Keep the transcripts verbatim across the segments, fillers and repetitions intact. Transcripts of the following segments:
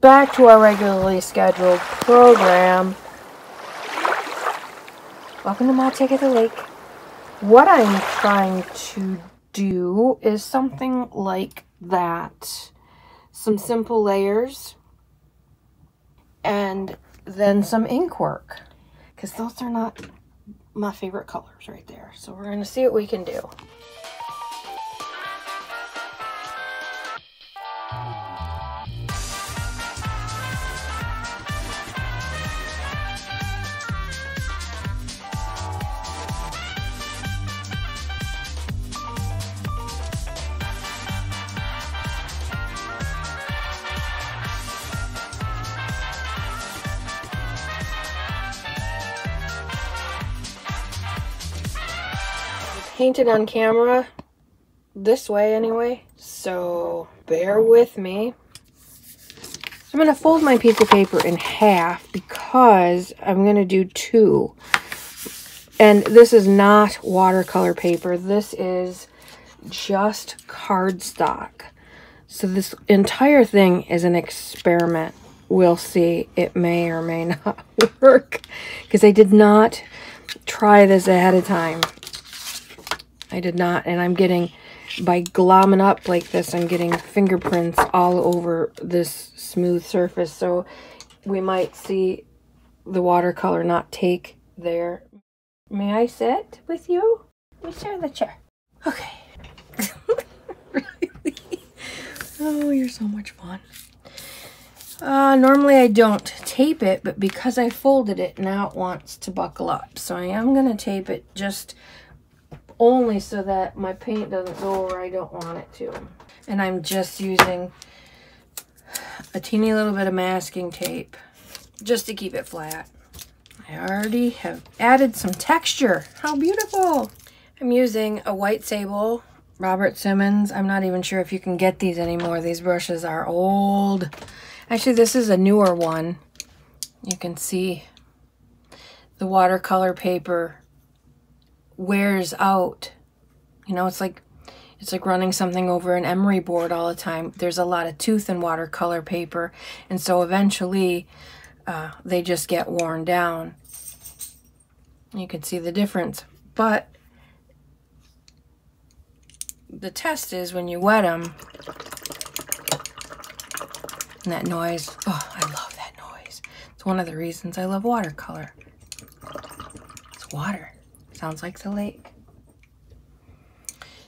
back to our regularly scheduled program. Welcome to my take at the lake. What I'm trying to do is something like that. Some simple layers and then some ink work, because those are not my favorite colors right there. So we're going to see what we can do. Painted on camera this way anyway, so bear with me. I'm going to fold my piece of paper in half because I'm going to do two. And this is not watercolor paper. This is just cardstock. So this entire thing is an experiment. We'll see. It may or may not work because I did not try this ahead of time. I did not, and I'm getting, by glomming up like this, I'm getting fingerprints all over this smooth surface, so we might see the watercolor not take there. May I sit with you? We share the chair. Okay. Really? Oh, you're so much fun. Uh, normally I don't tape it, but because I folded it, now it wants to buckle up, so I am going to tape it just only so that my paint doesn't go where I don't want it to. And I'm just using a teeny little bit of masking tape just to keep it flat. I already have added some texture. How beautiful. I'm using a White Sable, Robert Simmons. I'm not even sure if you can get these anymore. These brushes are old. Actually, this is a newer one. You can see the watercolor paper wears out, you know. It's like it's like running something over an emery board all the time. There's a lot of tooth in watercolor paper, and so eventually uh, they just get worn down. You can see the difference, but the test is when you wet them. And that noise, oh, I love that noise. It's one of the reasons I love watercolor. It's water. Sounds like the lake.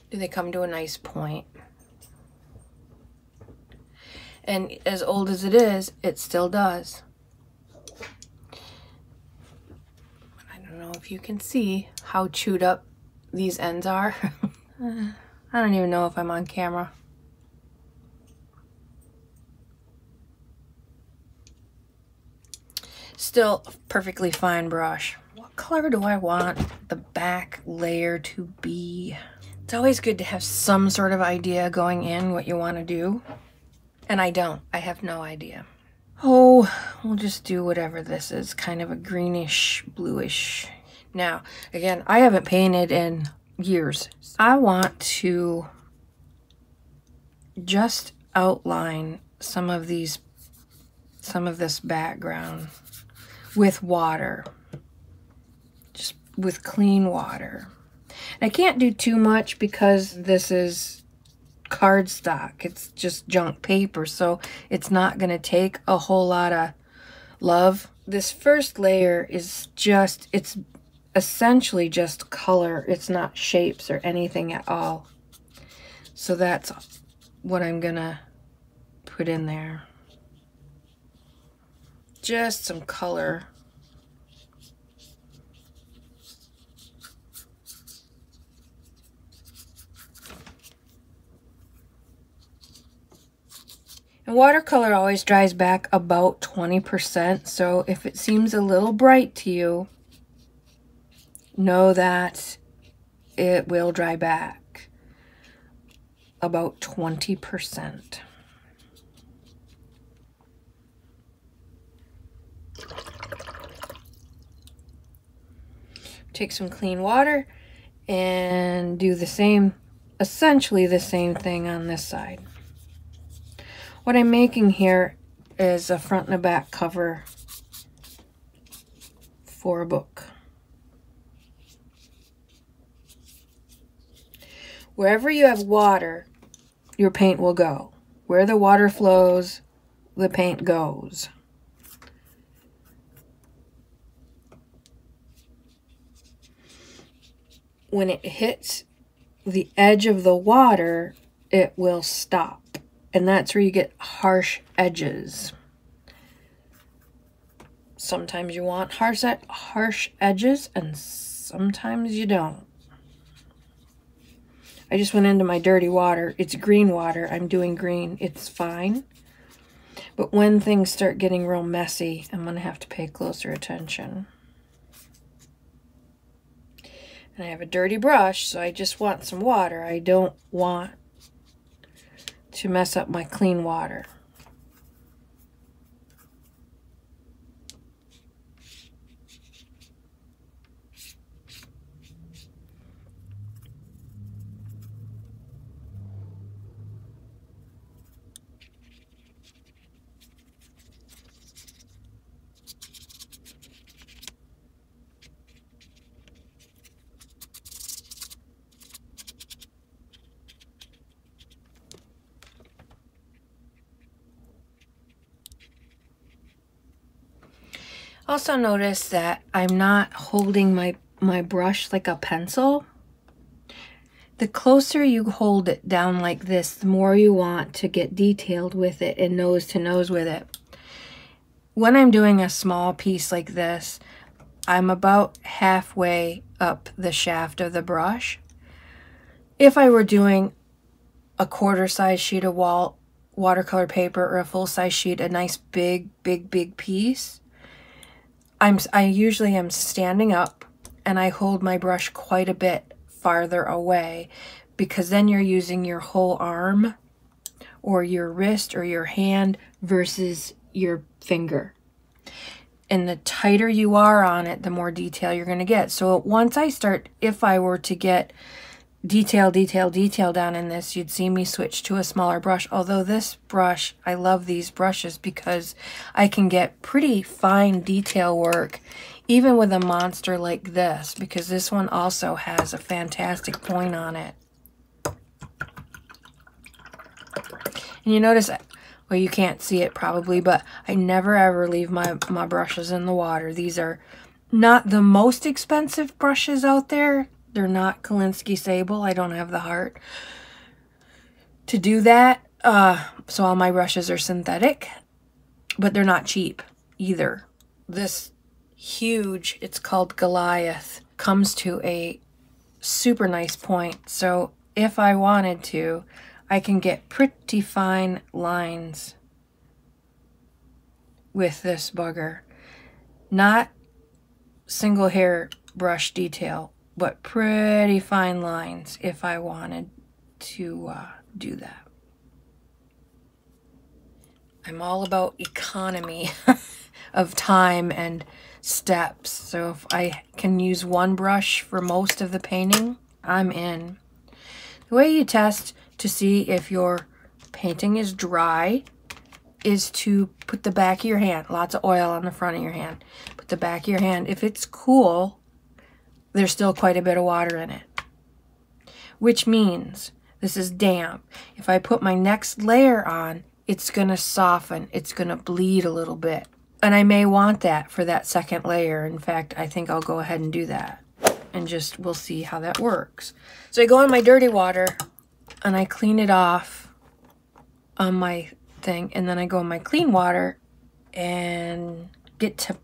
Do they come to a nice point? And as old as it is, it still does. I don't know if you can see how chewed up these ends are. I don't even know if I'm on camera. Still perfectly fine brush. What color do I want the back layer to be? It's always good to have some sort of idea going in what you want to do. And I don't. I have no idea. Oh, we'll just do whatever this is. Kind of a greenish, bluish. Now, again, I haven't painted in years. I want to just outline some of these, some of this background with water. With clean water. And I can't do too much because this is cardstock. It's just junk paper, so it's not going to take a whole lot of love. This first layer is just, it's essentially just color. It's not shapes or anything at all. So that's what I'm going to put in there. Just some color. And watercolor always dries back about twenty percent, so if it seems a little bright to you, know that it will dry back about twenty percent. Take some clean water and do the same, essentially the same thing on this side. What I'm making here is a front and a back cover for a book. Wherever you have water, your paint will go. Where the water flows, the paint goes. When it hits the edge of the water, it will stop. And that's where you get harsh edges. Sometimes you want harsh, harsh edges, and sometimes you don't. I just went into my dirty water. It's green water. I'm doing green. It's fine. But when things start getting real messy, I'm going to have to pay closer attention. And I have a dirty brush, so I just want some water. I don't want to mess up my clean water. Also notice that I'm not holding my, my brush like a pencil. The closer you hold it down like this, the more you want to get detailed with it and nose to nose with it. When I'm doing a small piece like this, I'm about halfway up the shaft of the brush. If I were doing a quarter size sheet of wall watercolor paper or a full size sheet, a nice big, big, big piece, I'm, I usually am standing up and I hold my brush quite a bit farther away, because then you're using your whole arm or your wrist or your hand versus your finger. And the tighter you are on it, the more detail you're going to get. So once I start, if I were to get detail, detail, detail down in this, you'd see me switch to a smaller brush. Although this brush, I love these brushes because I can get pretty fine detail work even with a monster like this, because this one also has a fantastic point on it. And you notice, well, you can't see it probably, but I never ever leave my, my brushes in the water. These are not the most expensive brushes out there. They're not Kolinsky Sable. I don't have the heart to do that. Uh, so all my brushes are synthetic, but they're not cheap either. This huge, it's called Goliath, comes to a super nice point. So if I wanted to, I can get pretty fine lines with this bugger. Not single hair brush detail, but pretty fine lines if I wanted to uh, do that. I'm all about economy of time and steps. So if I can use one brush for most of the painting, I'm in. The way you test to see if your painting is dry is to put the back of your hand, lots of oil on the front of your hand, put the back of your hand. If it's cool, there's still quite a bit of water in it, which means this is damp. If I put my next layer on, it's gonna soften, it's gonna bleed a little bit. And I may want that for that second layer. In fact, I think I'll go ahead and do that, and just, we'll see how that works. So I go in my dirty water and I clean it off on my thing, and then I go in my clean water and get to,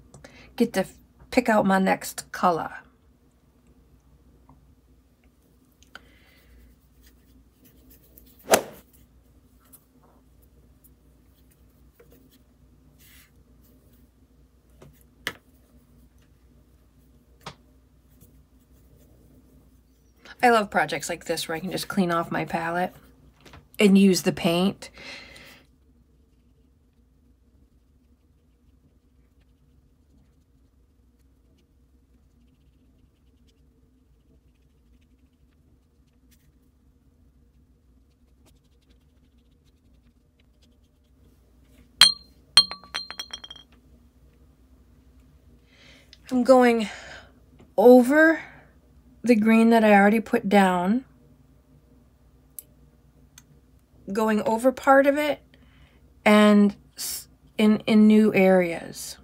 get to pick out my next color. I love projects like this where I can just clean off my palette and use the paint. I'm going over the green that I already put down, going over part of it and in, in new areas.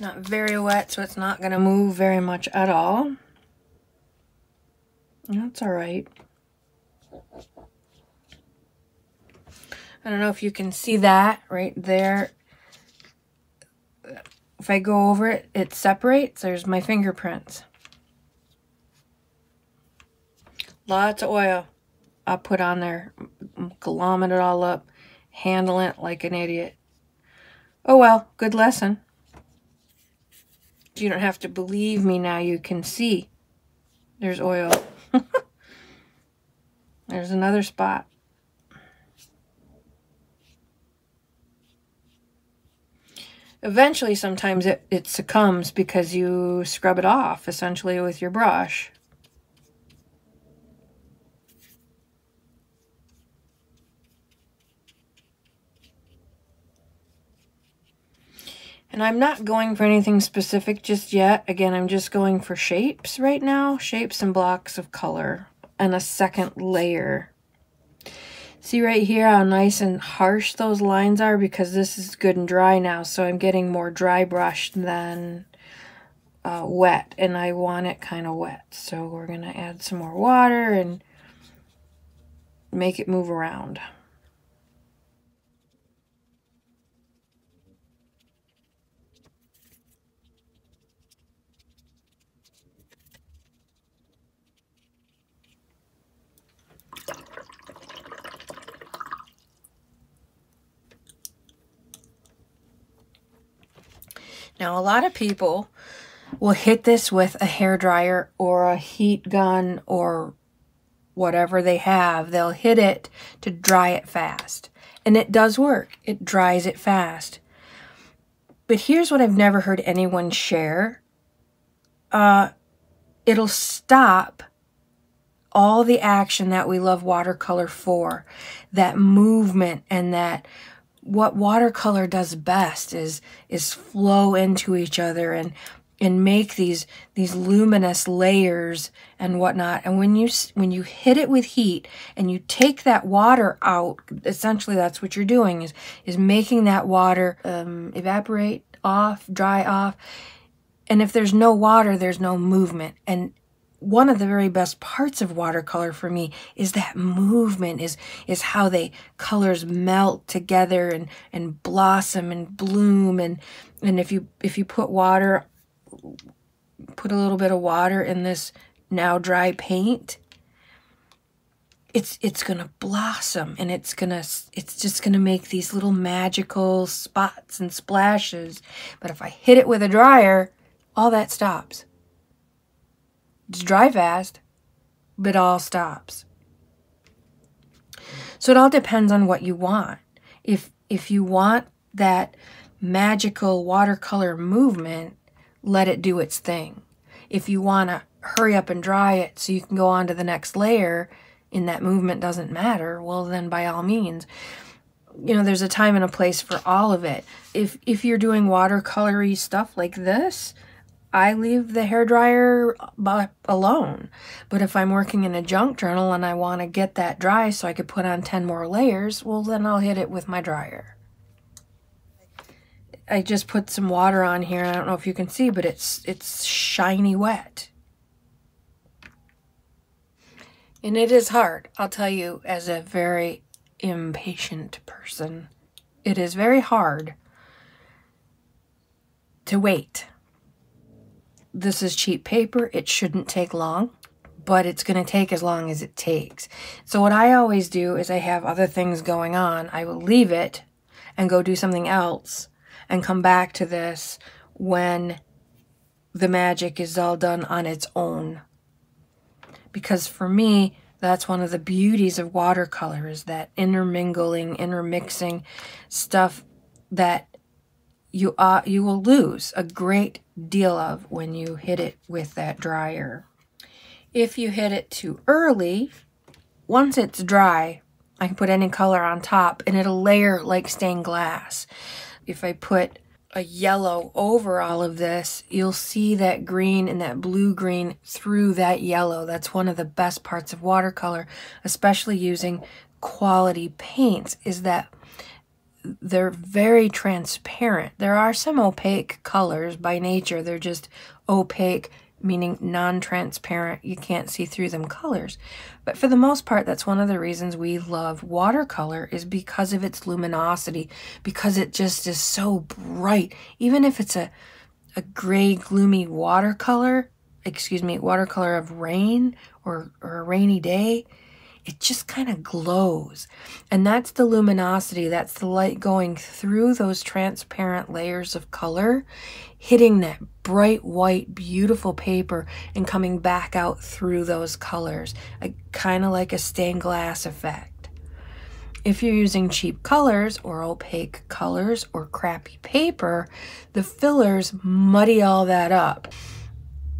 Not very wet, so it's not going to move very much at all. That's all right. I don't know if you can see that right there. If I go over it, it separates. There's my fingerprints. Lots of oil I put on there. I'm glomming it all up, handling it like an idiot. Oh well, good lesson. You don't have to believe me now. You can see there's oil. There's another spot. Eventually, sometimes it, it succumbs because you scrub it off, essentially, with your brush. And I'm not going for anything specific just yet. Again, I'm just going for shapes right now. Shapes and blocks of color and a second layer. See right here how nice and harsh those lines are, because this is good and dry now. So I'm getting more dry brushed than uh, wet, and I want it kind of wet. So we're gonna add some more water and make it move around. Now, a lot of people will hit this with a hairdryer or a heat gun or whatever they have. They'll hit it to dry it fast. And it does work. It dries it fast. But here's what I've never heard anyone share. Uh, it'll stop all the action that we love watercolor for. That movement and that... what watercolor does best is is flow into each other and and make these these luminous layers and whatnot. And when you when you hit it with heat and you take that water out, essentially that's what you're doing is is making that water um, evaporate off, dry off. And if there's no water, there's no movement. And one of the very best parts of watercolor for me is that movement, is is how they colors melt together and and blossom and bloom. And and if you if you put water put a little bit of water in this now dry paint, it's it's gonna blossom, and it's gonna it's just gonna make these little magical spots and splashes. But if I hit it with a dryer, all that stops. It's dry fast, but it all stops. So it all depends on what you want. If if you want that magical watercolor movement, let it do its thing. If you want to hurry up and dry it so you can go on to the next layer and that movement doesn't matter, well then by all means. You know, there's a time and a place for all of it. If if you're doing watercolory stuff like this, I leave the hairdryer alone. But if I'm working in a junk journal and I want to get that dry so I could put on ten more layers, well, then I'll hit it with my dryer. I just put some water on here. I don't know if you can see, but it's, it's shiny wet. And it is hard, I'll tell you, as a very impatient person. It is very hard to wait. This is cheap paper, it shouldn't take long, but it's gonna take as long as it takes. So what I always do is I have other things going on. I will leave it and go do something else and come back to this when the magic is all done on its own. Because for me, That's one of the beauties of watercolor, is that intermingling, intermixing stuff that you uh, you will lose a great deal of when you hit it with that dryer. If you hit it too early, once it's dry, I can put any color on top and it'll layer like stained glass. If I put a yellow over all of this, you'll see that green and that blue-green through that yellow. That's one of the best parts of watercolor, especially using quality paints, is that they're very transparent. There are some opaque colors by nature. They're just opaque, meaning non-transparent. You can't see through them colors. But for the most part, that's one of the reasons we love watercolor, is because of its luminosity, because it just is so bright. Even if it's a, a gray, gloomy watercolor, excuse me, watercolor of rain or, or a rainy day, it just kind of glows. And that's the luminosity, that's the light going through those transparent layers of color, hitting that bright white, beautiful paper and coming back out through those colors, kind of like a stained glass effect. If you're using cheap colors or opaque colors or crappy paper, the fillers muddy all that up.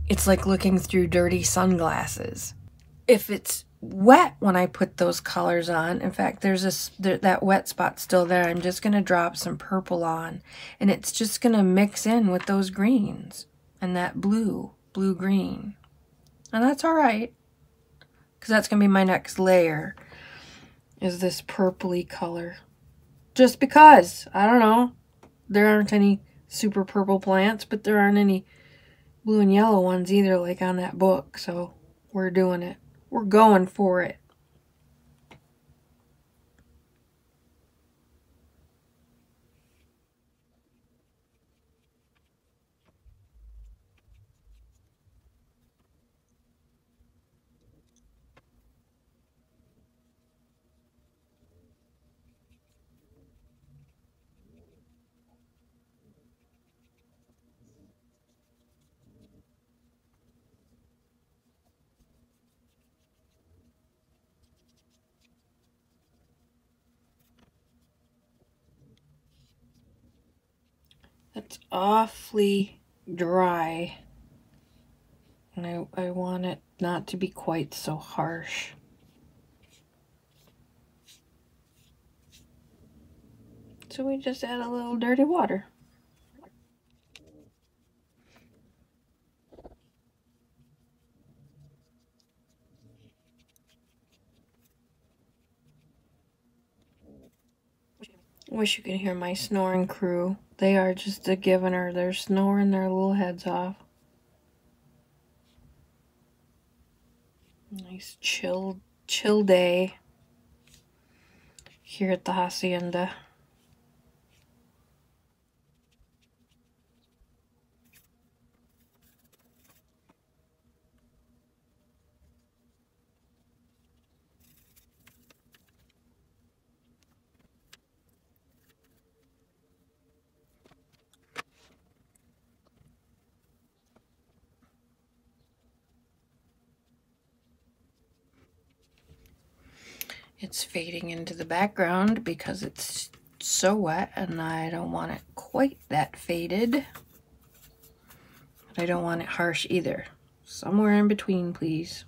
It's like looking through dirty sunglasses. If it's wet when I put those colors on, in fact there's a there, that wet spot still there, I'm just going to drop some purple on, and it's just going to mix in with those greens and that blue blue green, and that's all right, because that's going to be my next layer, is this purpley color, just because, I don't know, there aren't any super purple plants, but there aren't any blue and yellow ones either, like on that book. So we're doing it. We're going for it. That's awfully dry, and I, I want it not to be quite so harsh. So we just add a little dirty water. Wish you could hear my snoring crew. They are just a giving her. They're snoring their little heads off. Nice chill, chill day here at the hacienda. It's fading into the background because it's so wet, and I don't want it quite that faded. But I don't want it harsh either. Somewhere in between, please.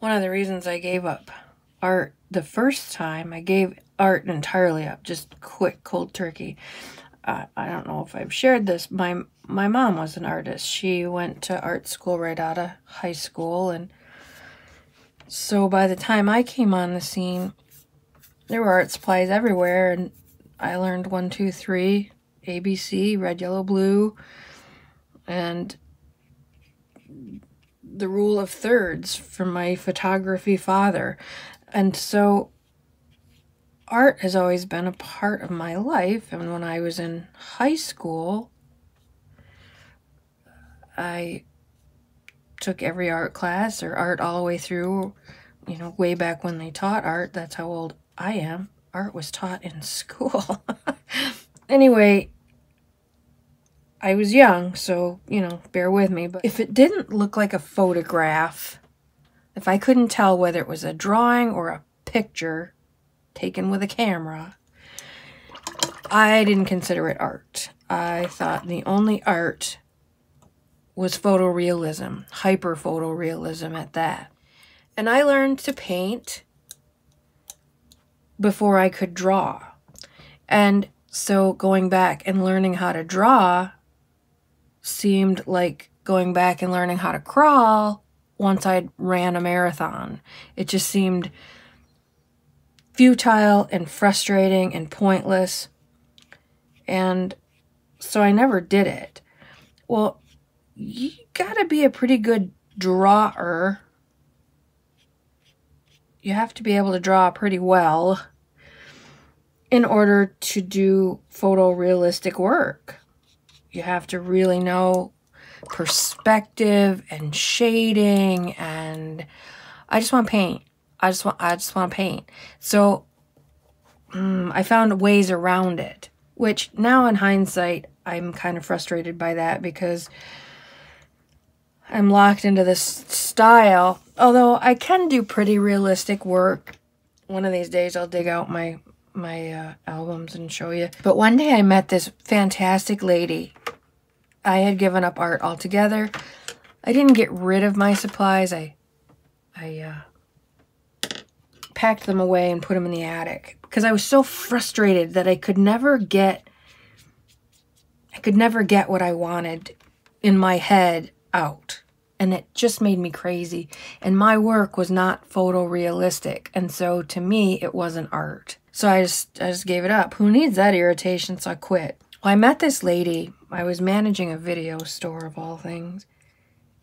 One of the reasons I gave up art the first time, I gave art entirely up, just quick, cold turkey. Uh, I don't know if I've shared this. My my mom was an artist. She went to art school right out of high school, and so by the time I came on the scene, there were art supplies everywhere, and I learned one, two, three, A B C, red, yellow, blue, and the rule of thirds from my photography father. And so art has always been a part of my life. And when I was in high school, I took every art class or art all the way through, you know, way back when they taught art. That's how old I am. Art was taught in school. Anyway, I was young, so, you know, bear with me. But if it didn't look like a photograph, if I couldn't tell whether it was a drawing or a picture taken with a camera, I didn't consider it art. I thought the only art was photorealism, hyper photorealism at that. And I learned to paint before I could draw. And so going back and learning how to draw seemed like going back and learning how to crawl once I ran a marathon. It just seemed futile and frustrating and pointless. And so I never did it. Well, you gotta be a pretty good drawer. You have to be able to draw pretty well in order to do photorealistic work. You have to really know perspective and shading, and I just want to paint. I just want I just want to paint. So um, I found ways around it, which now in hindsight, I'm kind of frustrated by that because I'm locked into this style. Although I can do pretty realistic work. One of these days I'll dig out my my uh, albums and show you. But one day I met this fantastic lady. I had given up art altogether. I didn't get rid of my supplies. I I uh, packed them away and put them in the attic because I was so frustrated that I could never get I could never get what I wanted in my head out. And it just made me crazy. And my work was not photorealistic. And so to me, it wasn't art. So I just, I just gave it up. Who needs that irritation? So I quit. Well, I met this lady. I was managing a video store of all things.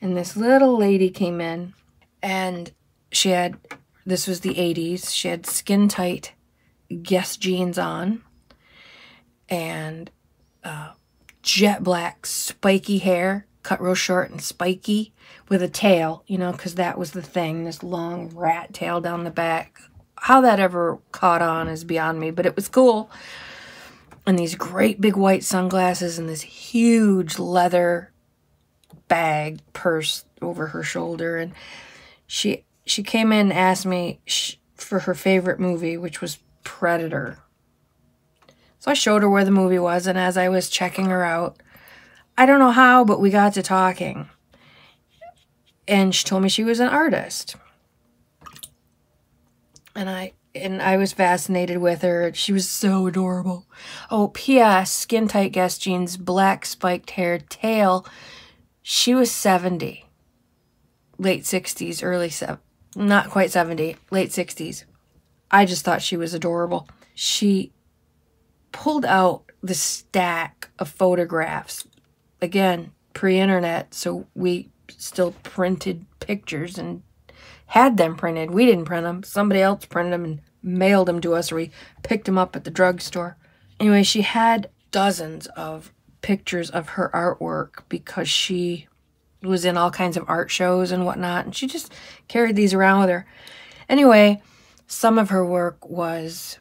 And this little lady came in and she had, this was the eighties. She had skin tight Guess jeans on and uh, jet black spiky hair, cut real short and spiky with a tail, you know, because that was the thing, this long rat tail down the back. How that ever caught on is beyond me, but it was cool. And these great big white sunglasses and this huge leather bag purse over her shoulder. And she she came in and asked me for her favorite movie, which was Predator. So I showed her where the movie was, and as I was checking her out, I don't know how, but we got to talking. And she told me she was an artist. And I and I was fascinated with her. She was so adorable. Oh, P S Skin tight Guess jeans, black spiked hair, tail. She was seventy. Late sixties, early seventies. Not quite seventy, late sixties. I just thought she was adorable. She pulled out the stack of photographs. Again, pre-internet, so we still printed pictures and had them printed. We didn't print them. Somebody else printed them and mailed them to us, or we picked them up at the drugstore. Anyway, she had dozens of pictures of her artwork because she was in all kinds of art shows and whatnot, and she just carried these around with her. Anyway, some of her work was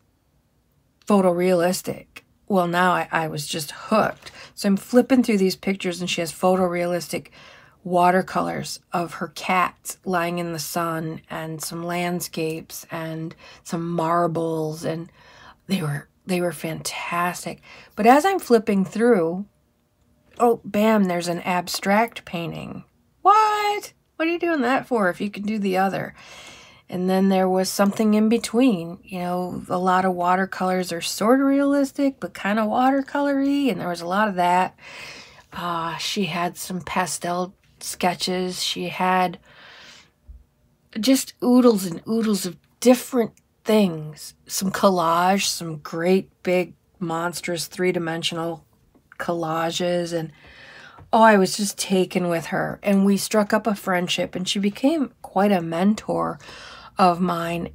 photorealistic. Well, now I, I was just hooked. So I'm flipping through these pictures and she has photorealistic watercolors of her cats lying in the sun and some landscapes and some marbles, and they were they were fantastic. But as I'm flipping through, oh, bam, there's an abstract painting. What? What are you doing that for if you can do the other? And then there was something in between, you know, a lot of watercolors are sort of realistic, but kind of watercolory, and there was a lot of that. Uh, she had some pastel sketches. She had just oodles and oodles of different things. Some collage, some great big monstrous three-dimensional collages, and oh, I was just taken with her. And we struck up a friendship, and she became quite a mentor of mine.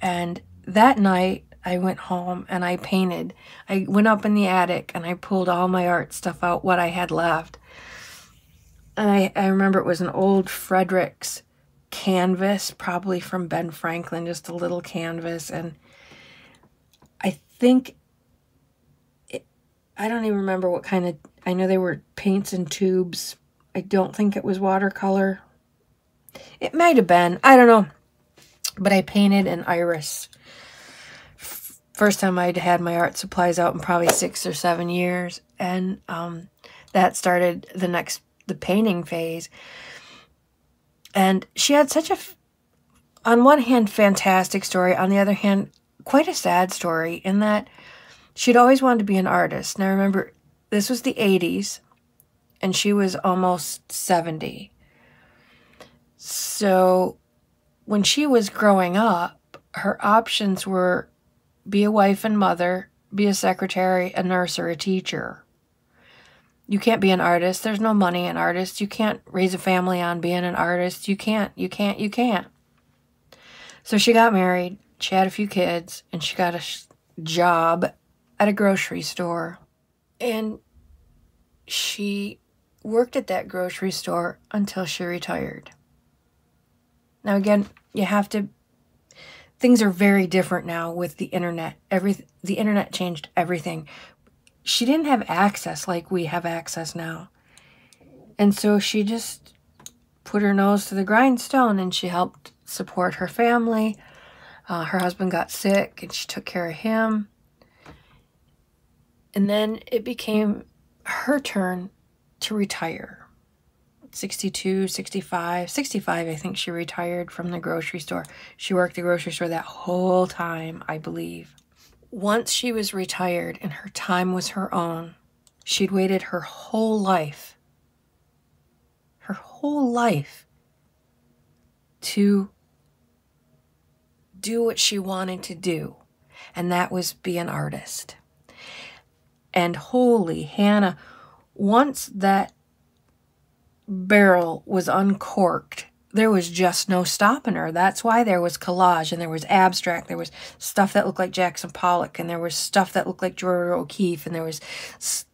And that night I went home and I painted. I went up in the attic and I pulled all my art stuff out, what I had left. And I, I remember it was an old Fredericks canvas, probably from Ben Franklin, just a little canvas. And I think, it, I don't even remember what kind of, I know they were paints and tubes. I don't think it was watercolor. It might have been, I don't know. But I painted an iris. First time I'd had my art supplies out in probably six or seven years. And um, that started the next, the painting phase. And she had such a, on one hand, fantastic story. On the other hand, quite a sad story in that she'd always wanted to be an artist. And I remember this was the eighties and she was almost seventy. So when she was growing up, her options were be a wife and mother, be a secretary, a nurse, or a teacher. You can't be an artist. There's no money in artists. You can't raise a family on being an artist. You can't, you can't, you can't. So she got married, she had a few kids, and she got a sh job at a grocery store. And she worked at that grocery store until she retired. Now again, you have to, things are very different now with the internet. Every, the internet changed everything. She didn't have access like we have access now. And so she just put her nose to the grindstone and she helped support her family. Uh, her husband got sick and she took care of him. And then it became her turn to retire. sixty-two, sixty-five, sixty-five, I think she retired from the grocery store. She worked the grocery store that whole time, I believe. Once she was retired and her time was her own, she'd waited her whole life, her whole life to do what she wanted to do. And that was be an artist. And holy Hannah, once that barrel was uncorked, there was just no stopping her. That's why there was collage and there was abstract. There was stuff that looked like Jackson Pollock and there was stuff that looked like Georgia O'Keeffe and there was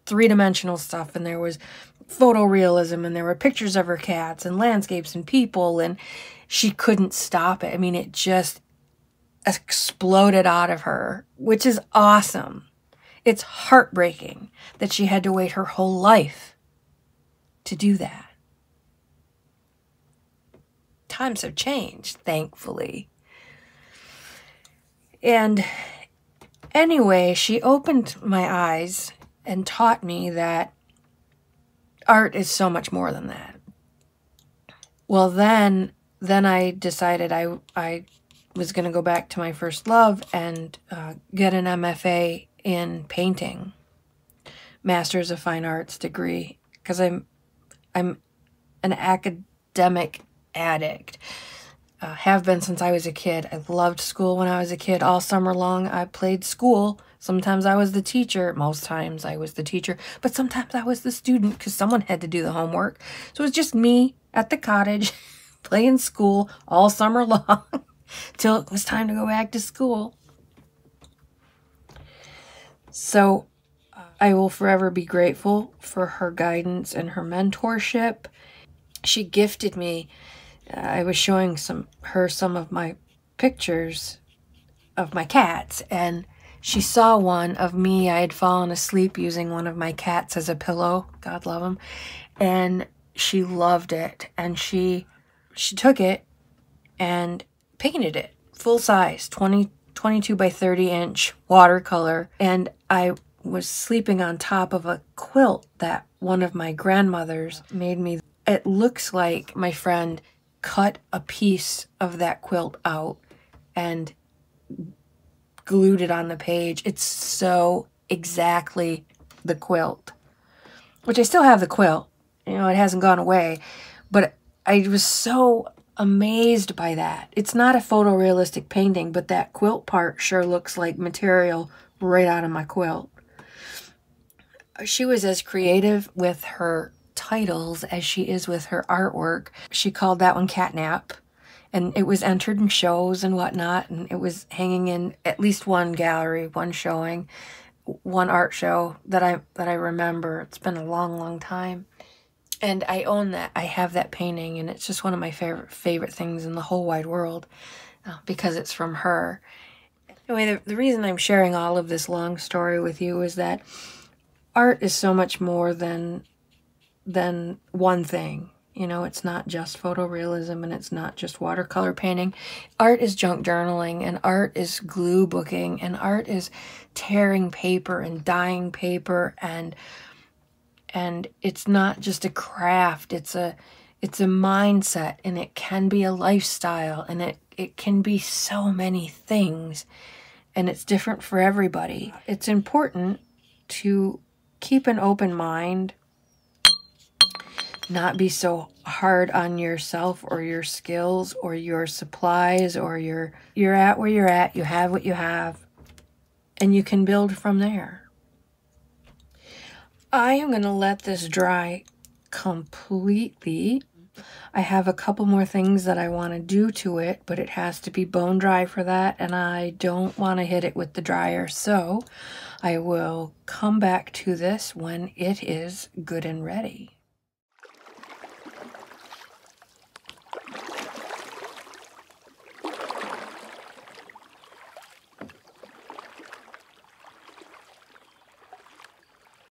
three-dimensional stuff and there was photorealism and there were pictures of her cats and landscapes and people, and she couldn't stop it. I mean, it just exploded out of her, which is awesome. It's heartbreaking that she had to wait her whole life to do that. Times have changed, thankfully. And anyway, she opened my eyes and taught me that art is so much more than that. Well, then, then I decided I, I was going to go back to my first love and uh, get an M F A in painting, Master's of Fine Arts degree, because I'm, I'm an academic addict. Uh, have been since I was a kid. I loved school when I was a kid. All summer long I played school. Sometimes I was the teacher. Most times I was the teacher. But sometimes I was the student because someone had to do the homework. So it was just me at the cottage playing school all summer long till it was time to go back to school. So uh, I will forever be grateful for her guidance and her mentorship. She gifted me. I was showing some her some of my pictures of my cats, and she saw one of me. I had fallen asleep using one of my cats as a pillow. God love him. And she loved it. And she she took it and painted it full size, twenty, twenty-two by thirty inch watercolor. And I was sleeping on top of a quilt that one of my grandmothers made me. It looks like my friend cut a piece of that quilt out and glued it on the page. It's so exactly the quilt, which I still have the quilt. You know, it hasn't gone away, but I was so amazed by that. It's not a photorealistic painting, but that quilt part sure looks like material right out of my quilt. She was as creative with her titles as she is with her artwork. She called that one Catnap, and it was entered in shows and whatnot, and it was hanging in at least one gallery, one showing, one art show that I that I remember. It's been a long, long time. And I own that. I have that painting, and it's just one of my favorite favorite things in the whole wide world uh, because it's from her. Anyway, the, the reason I'm sharing all of this long story with you is that art is so much more than than one thing. You know, it's not just photorealism, and it's not just watercolor painting. Art is junk journaling, and art is glue booking, and art is tearing paper and dyeing paper, and and it's not just a craft. It's a it's a mindset, and it can be a lifestyle, and it it can be so many things, and it's different for everybody. It's important to keep an open mind. Not be so hard on yourself or your skills or your supplies or your, you're at where you're at, you have what you have, and you can build from there. I am going to let this dry completely. I have a couple more things that I want to do to it, but it has to be bone dry for that, and I don't want to hit it with the dryer, so I will come back to this when it is good and ready.